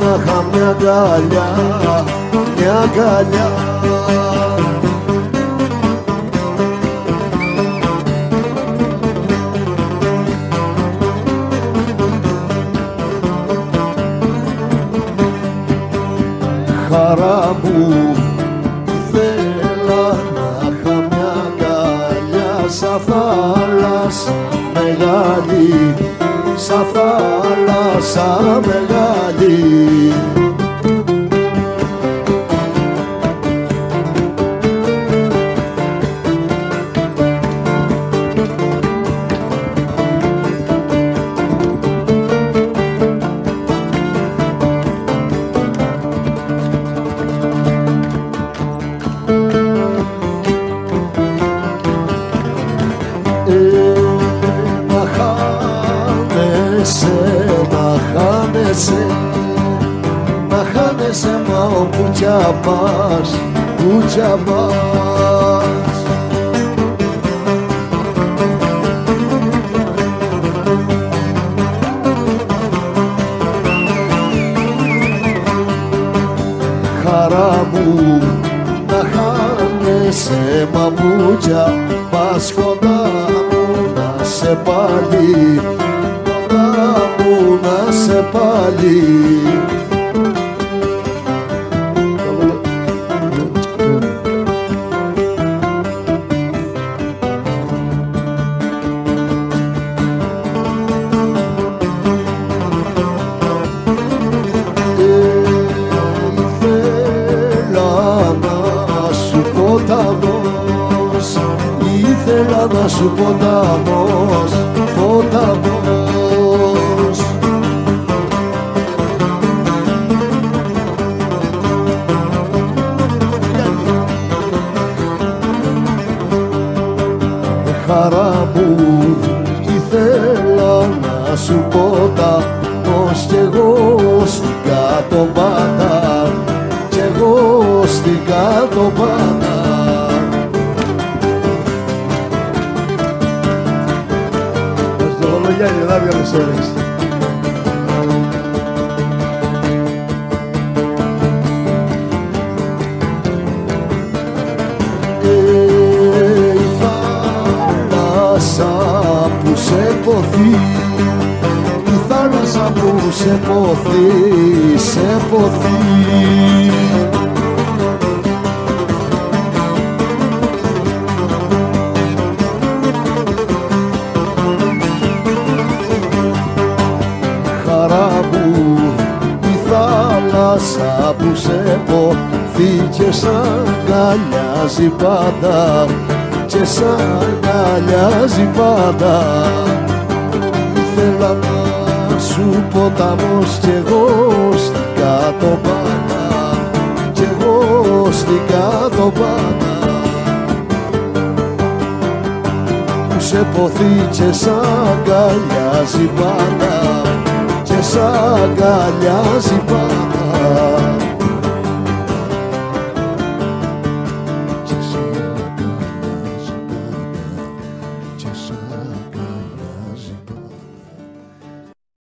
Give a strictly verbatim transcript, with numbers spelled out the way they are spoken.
μονάχα μια αγκαλιά, μια αγκαλιά. Χαρά μου ήθελα να είχα μια αγκαλιά σαν θάλασσα μεγάλη, σαν θάλασσα μεγάλη. Να χάνεσαι, μα όπου κι απάς, που κι απάς. Χαρά μου να χάνεσαι, μα που κι απάς, κοντά μου να σε πάλι, να σε πάλι. Ήθελα να σου πω ποταμός, ήθελα να σου πω ποταμός, ποταμός. Χαρά μου ήθελα να σου πω τα πως κι εγώ στην κατοπάτα, κι εγώ στην κατοπάτα. Ας το λόγια είναι λάβια μου σέρεξε. Που σε ποθεί, η θάλασσα που σε ποθεί, σε ποθεί. Χαρά μου η θάλασσα που σε ποθεί και σ' αγκαλιάζει πάντα, και σ' αγκαλιάζει πάντα. Ήθελα να σου ποταμός κι εγώ στην κατοπάτα, κι εγώ στην κατοπάτα. Που σε ποθεί και σ' αγκαλιάζει πάντα, και σ' αγκαλιάζει πάντα.